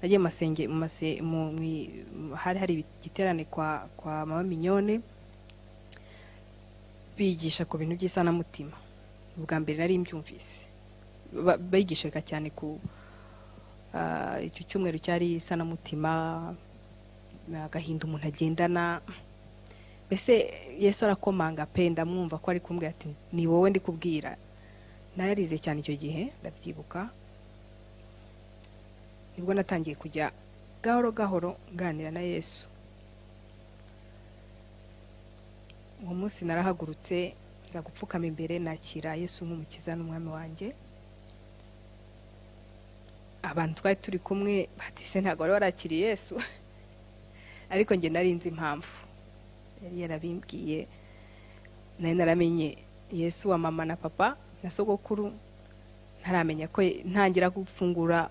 nagiye masenge hari igiterane kwa mama Mignone bigisha ku bintu by'isana mutima ubwa mbere nari mbyumvise bigishaga cyane ku icyo cyumweru cyari isana mutima agahinda umuntu agendana bese Yesu arakomanga penda mwumva ko ari kumbwira ati ni wowe ndi kubwira nararize cyane icyo gihe ndabyibuka nibwo natangiye kujya gahoro gahoro nganira na Yesu uwo munsi narahagurutse nza gupfukama imbere nakira Yesu nk'umukiza n'umwami wanjye abantu twari turi kumwe batise ntago ari warakiri Yesu ariko nge narinzi impamvu yari yarabimbwiye nari naramenye Yesu wa mama na papa na sogokuru ntaramenya ko ntangira gufungura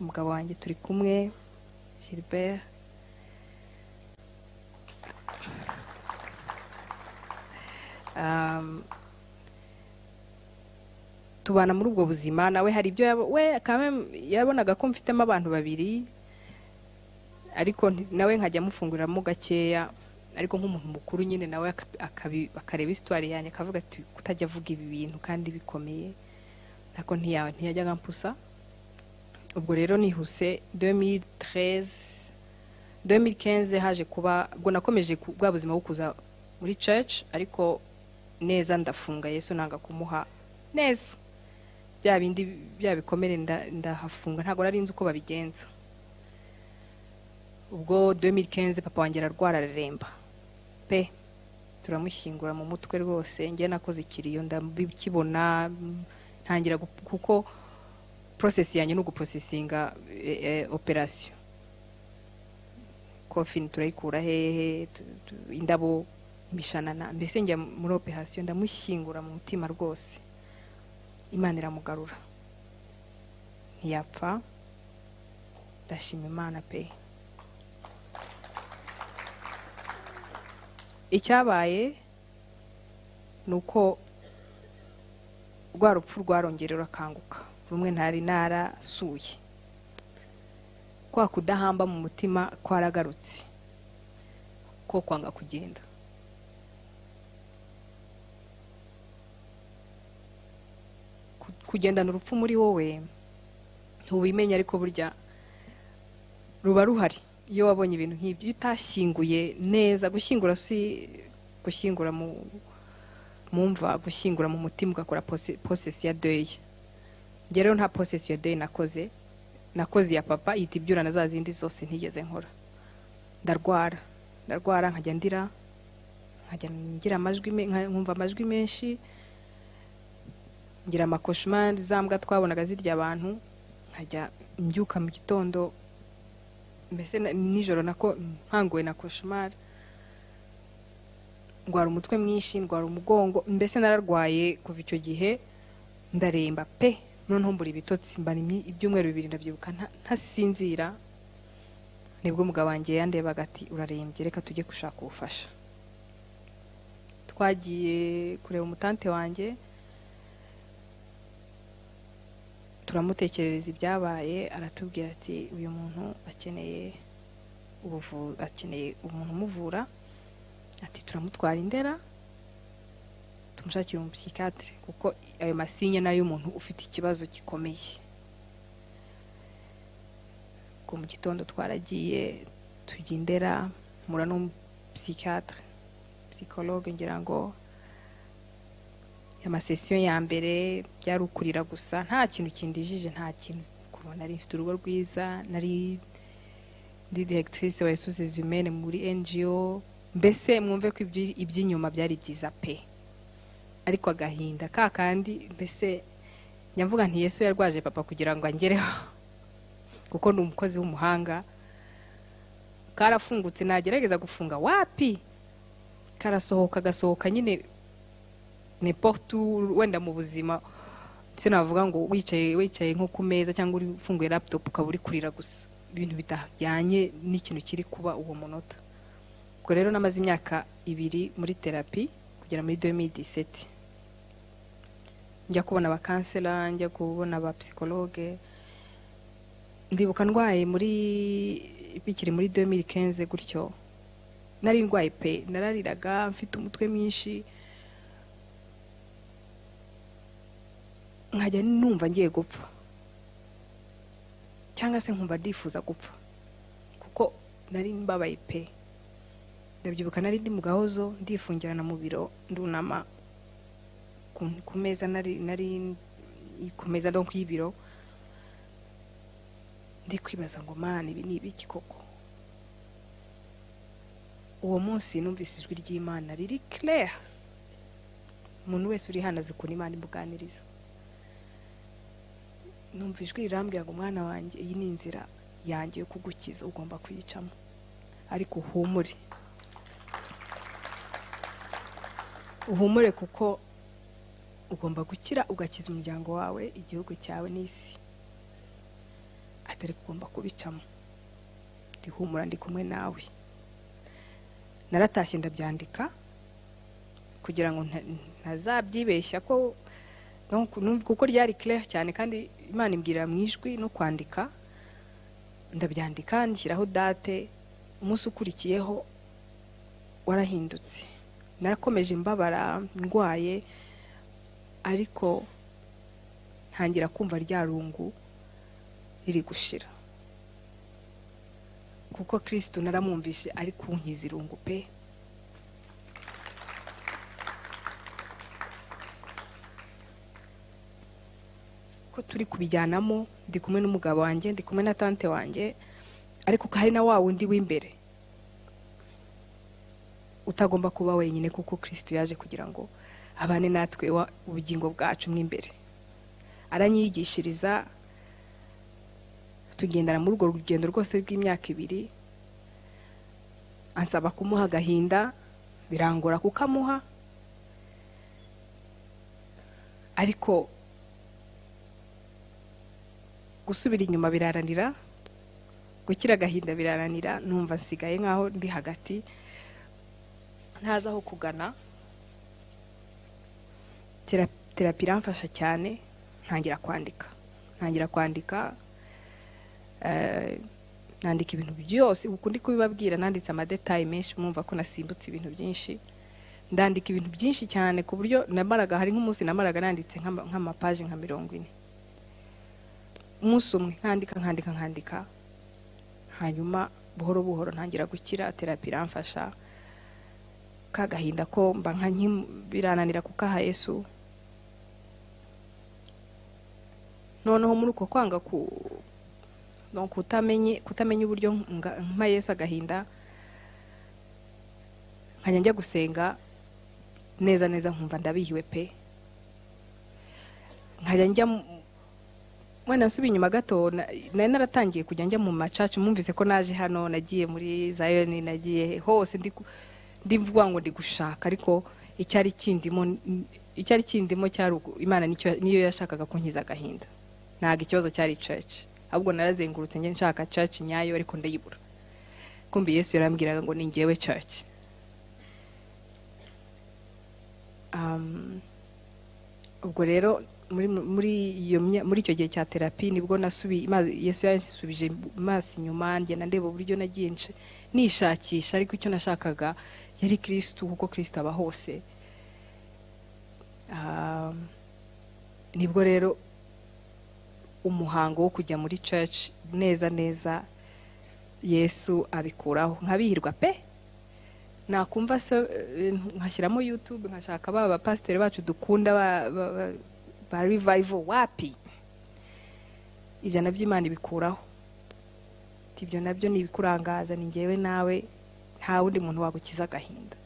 umugabo wanjye turi kumwe Gilbert tubana muri ubwo buzima nawe hari ibyo we yabonaga ko mfitemo abantu babiri ariko nawe nkajya mufunguramo gakeya ariko nk'umuntu mukuru nyine nawe akareba histoire yanjye akavuga ati kutajya avuga ibi bintu kandi bikomeye nako ntiyajyaga mpusa ubwo rero nihuse 2013 2015 haje kuba ubwo nakomeje bwa buzima bwo kuza muri church ariko neza ndafunga Yesu nanga kumuha neza byabindi byabikomere ndahafunga ntago narinzi uko babigenza ubwo 2015 papa wangera rwara reremba pe turamushyingura mu mutwe rwose ngiye nakoze ikiriyo ndabikibona ntangira kuko process yanye no guprocessinga operation coffee turayikura hehe indabo mishanana mbese njya muri operation ndamushyingura mu mutima rwose Imana iramugarura ntiyapfa ndashima Imana pe icyabaye nuko rwa rupfu rwarongerera kanguka rumwe ntari nara suye kwa kudahamba mu mutima kwaragarutse ko kwanga kugenda. Kugendana urupfu muri wowe ntubimenya, ariko burya ruba ruhari. Iyo wabonye ibintu nk'ibyo utashyinguye neza, gushyingura si gushyingura mu mva, gushyingura mu mutima ugakora process ya deuil. Njye rero nta process ya deuil nakoze ya papa yitibyura na za zindi zose ntigeze nkora. Ndarwara nkajya ndira, nkajya ngira amajwi, nkumva amajwi menshi, ngira amakoshmandi zambwa twabonaga zirya abantu, nkajya mbyuka mu gitondo mbese nijoro nako nkanguwe na koshmari, ngwara umutwe mwinshi, ngwara umugongo, mbese nararwaye kuva icyo gihe ndaremba pe. Noneho mbura ibitotsi, mbana ibyumweru bibiri ndabyibuka ntasinzira, nibwo umugabo wanjye yandebaga ati urarembye reka tujye gushaka ubufasha. Twagiye kureba umutante wanjye turamutekerereza ibyabaye, aratubwira ati uyu muntu akeneye umuntu umuvura, ati turamutwara Indera tumushakira umupsikatre kuko ayo masinye nayo umuntu ufite ikibazo gikomeye. Ko mu gitondo twaragiye tujya Indera mura n'umupsikatre psychologue, ngira ngo amasession ya mbere byarukurira gusa, nta kintu kindijije, nta kintu kubona ari mfite urugo rwiza, nari ndi directrice wa ressources humaines muri NGO, mbese mwumve ko iby'inyuma byari byiza pe. Ariko agahinda ka kandi mbese nyavuga nti Yesu yarwaje papa kugira ngo angereho kuko ni umukozi w'umuhanga. Karafungutse nagerageza gufunga wapi, karasohoka nyine n'importe wenda mu buzima. Ndetse navuga ngo wicaye nko ku meza cyangwa uri ufunguye laptop ukaburi kurira gusa, ibintu bitajyanye n'ikintu kiri kuba uwo munota. Ubwo rero namaze imyaka 2 muri therapy kugera muri 2017. Njya kubona aba counselor, njya kubona aba psychologue. Ndibuka ndwaye bikiri muri 2015 gutyo. Nari ndwaye pe, narariraga mfite umutwe mwinshi, nkajya numva ngiye gupfa cyangwa se nkumva ndifuza gupfa kuko nari mbabaye pe. Ndabyibuka nari ndi mu gahozo ndifungirana mu biro, ndunama ku meza, nari ku meza donko y'ibiro, ndi kwibaza ngo mana ibi ni ibiki koko. Uwo munsi numvise ijwi ry'Imana riri clair, umuntu wese uri hanaze ku Imana imuganiriza. Numvijwe irambwira ngo mwana wanjye iyi ni inzira yanjye yo kugukiza, ugomba kuyicamo ariko uhumure kuko ugomba gukira ugakiza umuryango wawe, igihugu cyawe n'isi, atari ugomba kubicamo. Ndihumura ndi kumwe nawe. Naratashye ndabyandika kugira ngo ntazabyibeshya ko kuko ryari clair cyane, kandi Imana imbwirira mu ijwi no kwandika. Ndabyandika ndishyiraho date, umunsi ukurikiyeho warahindutse. Narakomeje mbabara ndwaye, ariko ntangira kumva ryarungu riri gushira kuko Kristo naramwumvishe ari kunkiza irungu pe. Turi kubijyanamo, ndi kumwe n'umugabo wanjye, ndi kumwe na tante wanjye, ariko hari na wawe ndi w'imbere utagomba kuba wenyine kuko Kristo yaje kugira ngo abane natwe ubugingo bwacu mw'imbere. Aranyigishiriza, tugendana muri urwo rugendo rwose rw'imyaka 2. Ansaba kumuha agahinda, birangora kukamuha, ariko gusubira inyuma biraranira, gukira gahinda biraranira. Numva nsigaye nkaho ndi hagati, ntaza aho kugana. Terapi iramfasha cyane, ntangira kwandika nandika ibintu byose ukundi kubibabwira nanditse ama detail menshi mwumva ko nasimbutse ibintu byinshi ndandika ibintu byinshi cyane ku buryo namaraga hari nk'umunsi namaraga nanditse nk'ama page nka 40 umunsi umwe nkandika hanyuma buhoro buhoro ntangira gukira therapy ramfasha kagahinda ko mba nkanyi birananira kukaha Yesu noneho muri uko kwanga ku donc kutamenye uburyo nka Yesu agahinda nkanya njya gusenga neza neza nkumva ndabihiwe pe nkanya njya mwana nsubiye inyuma gato na naratangiye kujya njya mu macacu mwumvise ko naje hano nagiye muri Zion nagiye hose ndivugwa ngo ndigushaka ariko icyari kindimo cyarugo Imana niyo yashakaga kunkiza gahinda naga ikibazo cyari church ahubwo narazengurutse nje nshaka church nyayo ariko ndayibura kumbi Yesu yarambwiraga ngo ningewe church ubwo rero muri cyo gihe cya therapy nibwo nasubiye Yesu yansubije masi nyuma nje ndeba uburyo nagiye nce nishakisha ariko icyo nashakaga yari Kristo kuko Kristo aba hose nibwo rero umuhango wo kujya muri church neza neza Yesu abikuraho nkabihirwa pe nakumva se nkashyiramo YouTube nkashaka baba pastor bacu dukunda ba revival wapi ibyo nabyo Imana ibikuraho ibyo nabyo nibikurangaza ningewe nawe nta wundi muntu wagukiza gahinda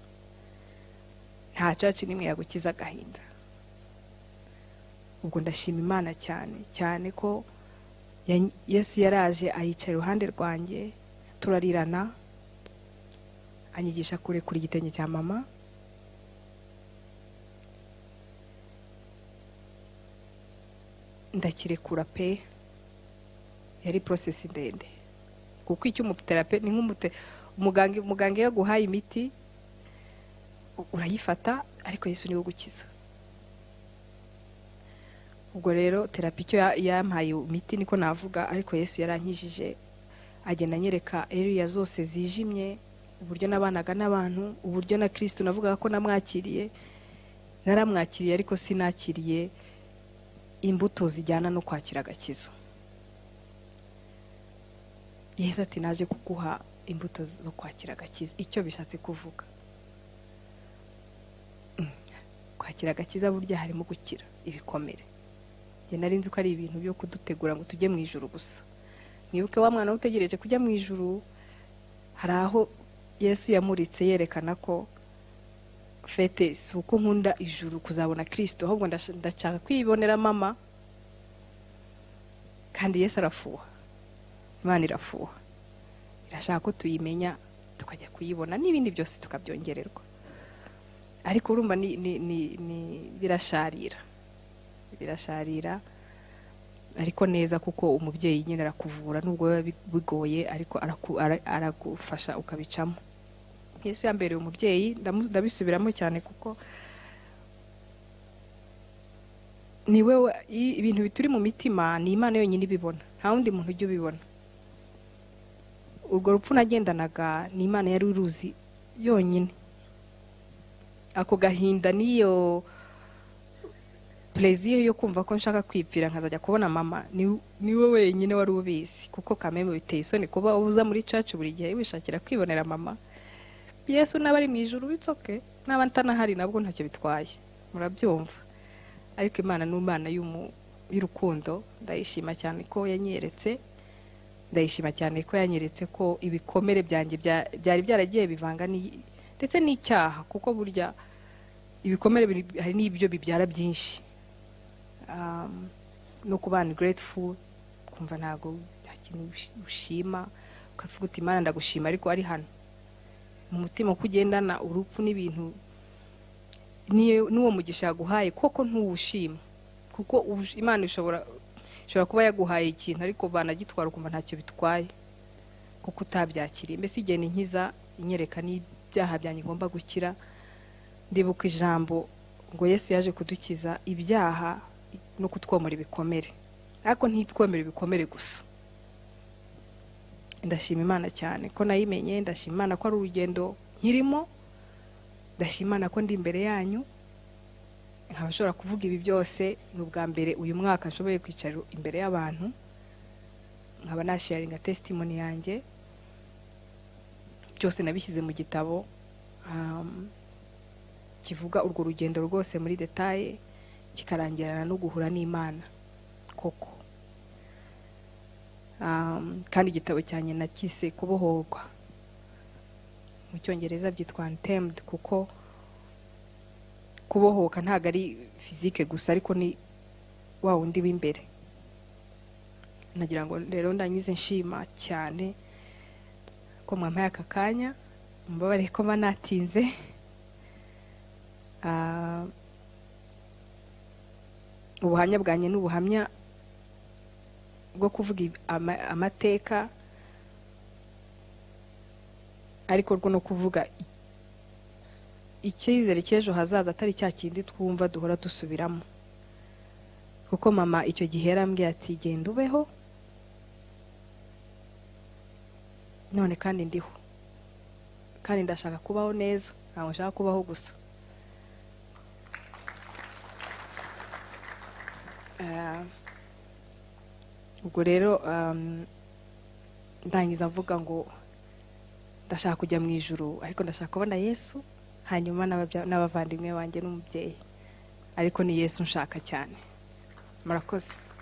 nta church nimwe yagukiza gahinda ubwo ndashima Imana cyane ko Yesu yaraje ayicara iruhande rwanjye turarirana anyigisha kure kuri igitenge cya mama ndakirekura pe yari process ndende kuko icyo umuterape ni nk'umute umuganga yo guhaye imiti urayifata ariko Yesu niwe gukiza ubwo rero therapy cyo yampaye imiti niko navuga ariko Yesu yarankijije agenda nyereka area zose zijimye uburyo nabanaga n'abantu uburyo na Kristo navuga ko namwakiriye naramwakiriye ariko sinakiriye imbuto zijyana no kwakira agakiza Yesu ati naje kuguha imbuto zo kwakira agakiza icyo bishatse kuvuga kwakira agakiza burya harimo gukira ibikomere narinzi ko ari ibintu byo kudutegura ngo tujye mu ijuru gusa mwibuke wa mwana utegereje kujya mu ijuru hari aho Yesu yamuritse yerekana ko fete suko nkunda ijuru kuzabona Kristo ahubwo ndashaka kwibonera mama kandi Yesu arafuha Imana irafuha irashaka ko tuyimenya tukajya kuyibona n'ibindi byose tukabyongererwa ariko urumva ni birasharira ariko neza kuko umubyeyi nyine arakuvura nubwo bigoye ariko aragufasha ukabicamo Yesu yambereye umubyeyi ndabisubiramo cyane kuko niwe ibintu bituri mu mitima ni Imana yonyine ibibona nta wundi muntu ujye ubibona urwo rupfu nagendanaga ni Imana yari uruzi yonyine ako gahinda niyo plaisir yo kumva ko nshaka kwipfira nkazajya kubona mama ni wowe wenyine wari ubisi kuko kameme biteye isoni kuba ubuza muri church buri gihe wishakira kwibonera mama Yesu nabari mu ijuru bitsoke nabantana hari nabwo ntacyo bitwaye murabyumva ariko Imana n'Imana y'urukundo ndayishima cyane ko yanyeretse ko ibikomere byanjye byari byaragiye bivanga ni ndetse n'icyaha kuko burya ibikomere hari n'ibyo bibyara byinshi no kubana grateful kumva ntago yakintu ushima ukavuga uti Imana ndagushima ariko ari hano mu mutima kugendana urupfu n'ibintu niwo mugisha yaguhaye koko ntuwushima kuko Imana ishobora kuba yaguhaye ikintu ariko banagitwara kumva ntacyo bitwaye kuko utabyakiriye mbese igihe ninkiza inyereka n'ibyaha byanjye ngomba gukira ndibuka ijambo ngo Yesu yaje kudukiza ibyaha no kutwomora ibikomere ariko ntitwomera ibikomere gusa ndashima Imana cyane ko nayimenye, ndashima Imana ko ari urugendo nkirimo, ndashima Imana ko ndi imbere yanyu. Nkabashobora kuvuga ibi byose n'ubwa mbere uyu mwaka nshoboye kwicara imbere y'abantu nkaba na sharinga testimony yanjye cyose nabishyize mu gitabo kivuga urwo rugendo rwose muri detail kikarangirana no guhura n'Imana koko. Kandi igitabo cyane nakise kubohorwa mu Cyongereza byitwa Untamed, kuko kubohoka ntago ari physique gusa ariko ni wa wundi w'imbere. Nagira ngo rero ndanyize nshima cyane ko mwampaye akakanya, mbabare ko banatinze. Ubuhamya bwanye n'ubuhamya bwo kuvuga amateka ariko rwo no kuvuga icyizere cy'ejo hazaza atari cya kindi twumva duhora dusubiramo. Kuko mama icyo gihe yarambwiye ati genda ubeho, none kandi ndiho kandi ndashaka kubaho neza, ntabwo nshaka kubaho gusa. Ubwo rero ndangiza mvuga ngo ndashaka kujya mu ijuru ariko ndashaka kubona Yesu, hanyuma n'abavandimwe banjye n'umubyeyi, ariko ni Yesu nshaka cyane. Murakoze.